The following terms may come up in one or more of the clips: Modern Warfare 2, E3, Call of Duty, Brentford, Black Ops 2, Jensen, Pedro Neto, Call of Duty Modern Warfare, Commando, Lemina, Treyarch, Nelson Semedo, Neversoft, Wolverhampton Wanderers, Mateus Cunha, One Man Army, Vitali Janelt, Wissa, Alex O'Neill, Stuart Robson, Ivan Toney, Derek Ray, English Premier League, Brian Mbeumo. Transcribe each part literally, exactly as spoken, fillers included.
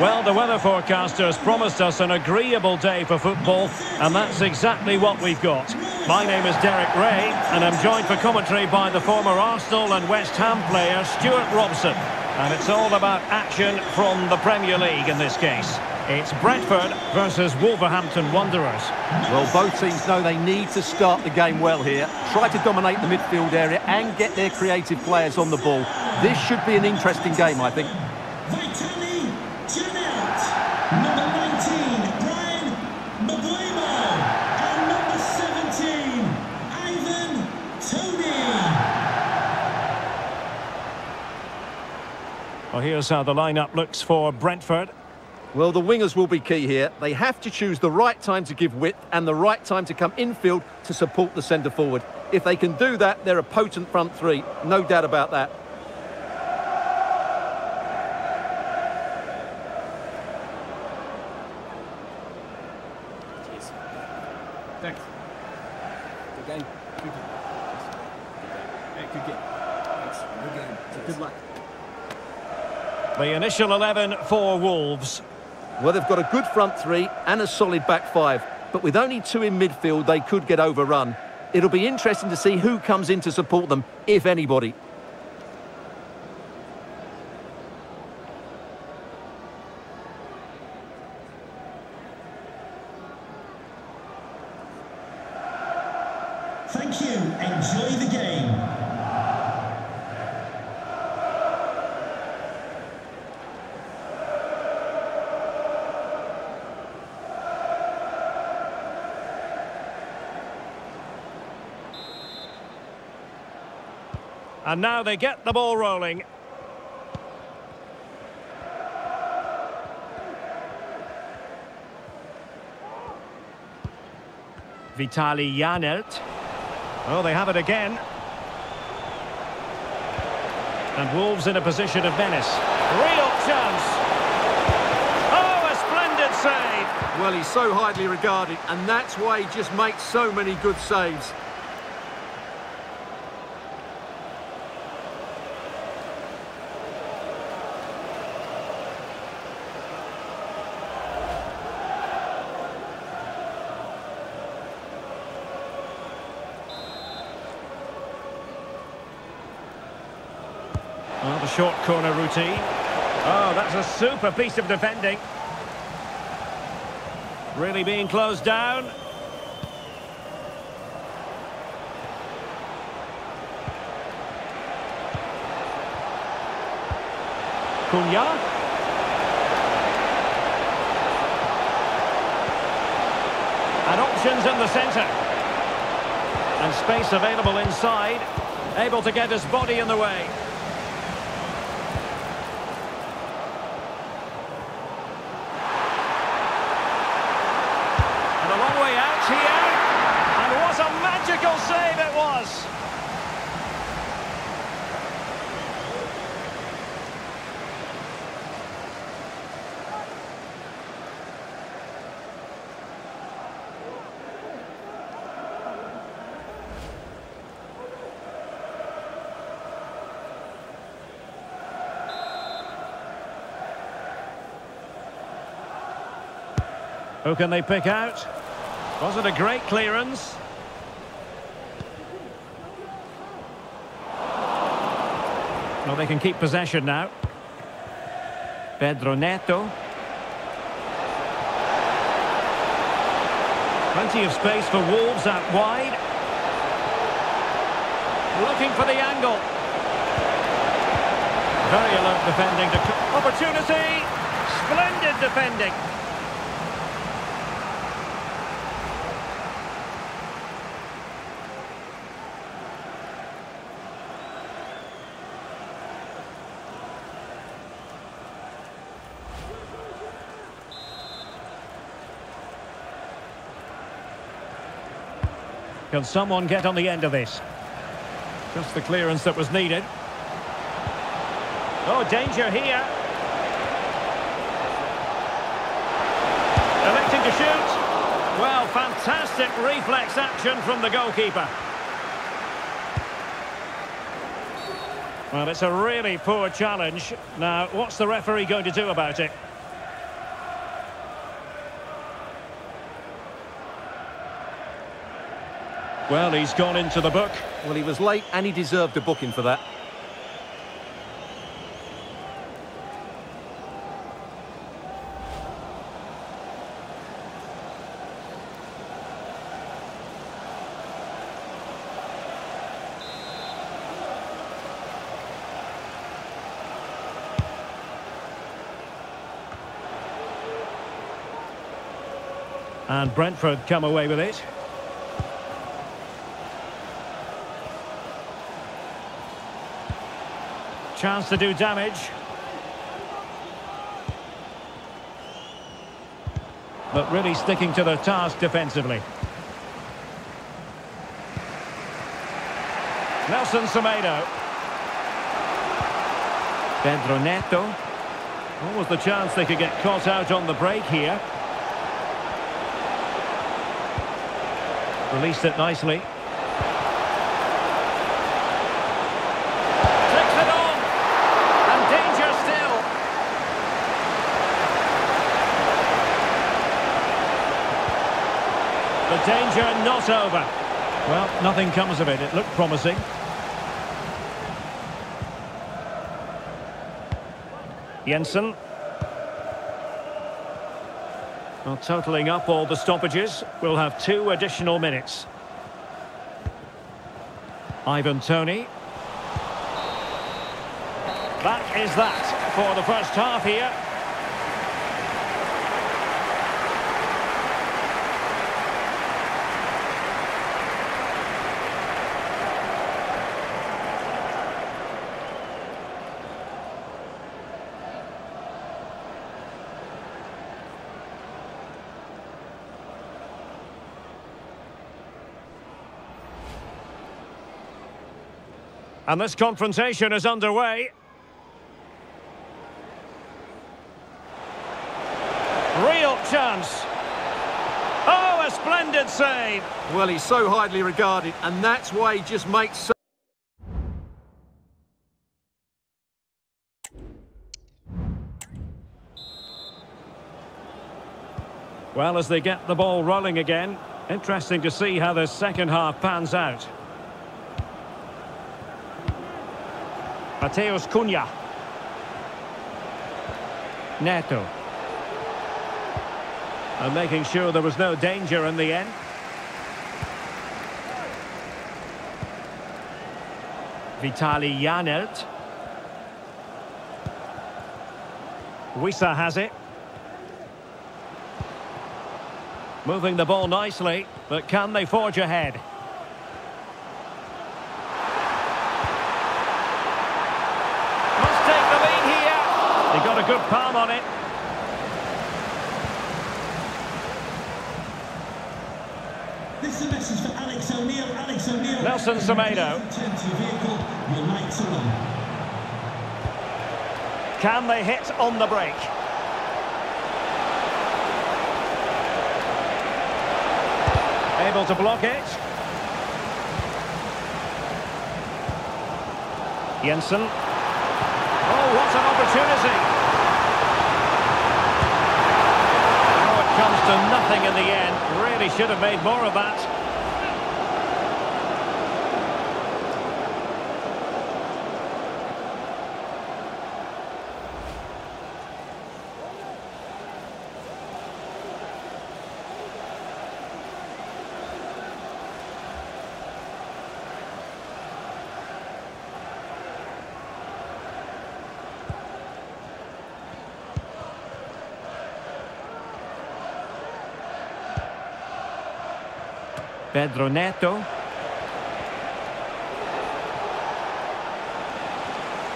Well, the weather forecasters promised us an agreeable day for football, and that's exactly what we've got. My name is Derek Ray, and I'm joined for commentary by the former Arsenal and West Ham player Stuart Robson. And it's all about action from the Premier League in this case. It's Brentford versus Wolverhampton Wanderers. Well, both teams know they need to start the game well here, try to dominate the midfield area and get their creative players on the ball. This should be an interesting game, I think. Vitali Janelt, number nineteen, Brian Mbeumo, and number seventeen, Ivan Toney. Well, here's how the lineup looks for Brentford. Well, the wingers will be key here. They have to choose the right time to give width and the right time to come infield to support the centre-forward. If they can do that, they're a potent front three, no doubt about that. Thanks. Good game. Good game. Hey, good game. Thanks. Good game. So good luck. The initial eleven for Wolves. Well, they've got a good front three and a solid back five, but with only two in midfield, they could get overrun. It'll be interesting to see who comes in to support them, if anybody. Thank you. Enjoy the game. And now they get the ball rolling. Vitali Janelt. Oh, they have it again. And Wolves in a position of menace. Real chance. Oh, a splendid save. Well, he's so highly regarded, and that's why he just makes so many good saves. The short corner routine. Oh, that's a super piece of defending. Really being closed down. Cunha. And options in the centre. And space available inside. Able to get his body in the way. Save it was. Who can they pick out? Was it a great clearance? Well, they can keep possession now. Pedro Neto. Plenty of space for Wolves out wide. Looking for the angle. Very alert defending. Opportunity. Splendid defending. Can someone get on the end of this? Just the clearance that was needed. Oh, danger here. Electing to shoot. Well, fantastic reflex action from the goalkeeper. Well, it's a really poor challenge. Now, what's the referee going to do about it? Well, he's gone into the book. Well, he was late and he deserved a booking for that. And Brentford come away with it. Chance to do damage. But really sticking to the task defensively. Nelson Semedo. Pedro Neto. What was the chance they could get caught out on the break here? Released it nicely. Takes it on! And danger still! The danger not over. Well, nothing comes of it. It looked promising. Jensen. Well, totalling up all the stoppages, we'll have two additional minutes. Ivan Toney. That is that for the first half here. And this confrontation is underway. Real chance. Oh, a splendid save. Well, he's so highly regarded, and that's why he just makes so. Well, as they get the ball rolling again, interesting to see how this second half pans out. Mateus Cunha. Neto. And making sure there was no danger in the end. Vitali Janelt. Wissa has it. Moving the ball nicely, but can they forge ahead? A good palm on it. This is a message for Alex O'Neill. Alex O'Neill. Nelson Semedo. Can they hit on the break? Able to block it. Jensen. Oh, what an opportunity! Comes to nothing in the end. Really should have made more of that. Pedro Neto.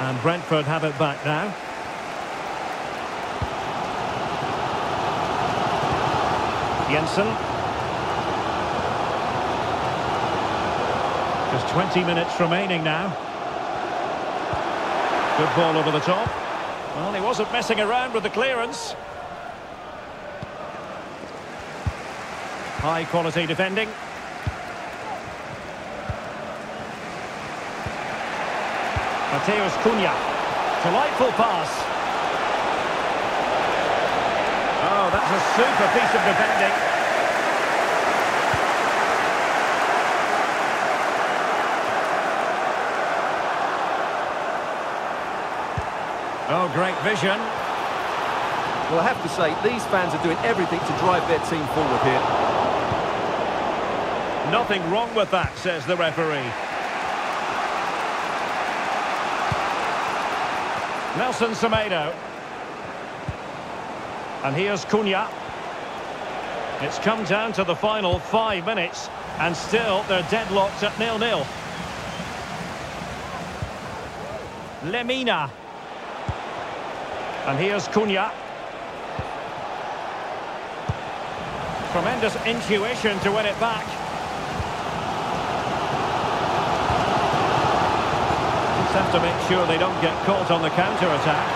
And Brentford have it back now. Jensen. Just twenty minutes remaining now. Good ball over the top. Well, he wasn't messing around with the clearance. High quality defending. Mateus Cunha, delightful pass. Oh, that's a super piece of defending. Oh, great vision. Well, I have to say, these fans are doing everything to drive their team forward here. Nothing wrong with that, says the referee. Nelson Semedo. And here's Cunha. It's come down to the final five minutes, and still they're deadlocked at nil nil. Lemina. And here's Cunha. Tremendous intuition to win it back. Just have to make sure they don't get caught on the counter-attack.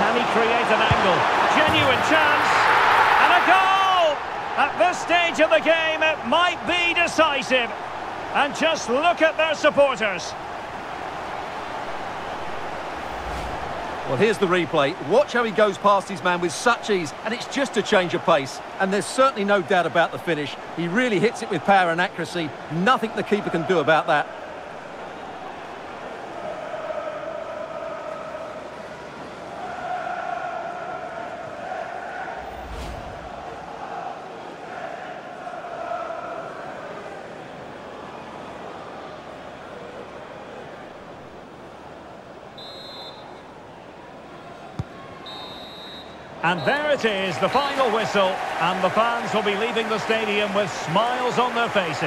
Can he create an angle? Genuine chance, and a goal! At this stage of the game, it might be decisive. And just look at their supporters. Well, here's the replay. Watch how he goes past his man with such ease, and it's just a change of pace. And there's certainly no doubt about the finish. He really hits it with power and accuracy. Nothing the keeper can do about that. And there it is, the final whistle, and the fans will be leaving the stadium with smiles on their faces.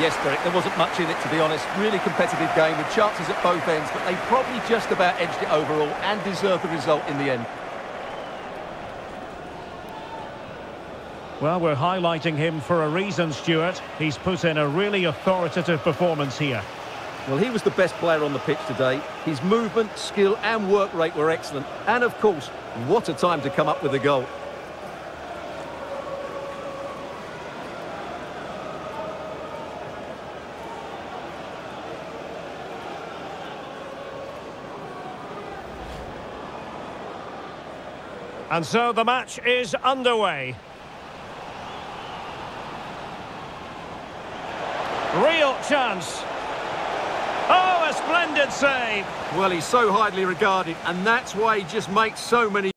Yes, Derek, there wasn't much in it, to be honest. Really competitive game with chances at both ends, but they probably just about edged it overall and deserved the result in the end. Well, we're highlighting him for a reason, Stuart. He's put in a really authoritative performance here. Well, he was the best player on the pitch today. His movement, skill and work rate were excellent. And, of course, what a time to come up with a goal. And so the match is underway. Real chance. Oh, a splendid save. Well, he's so highly regarded, and that's why he just makes so many...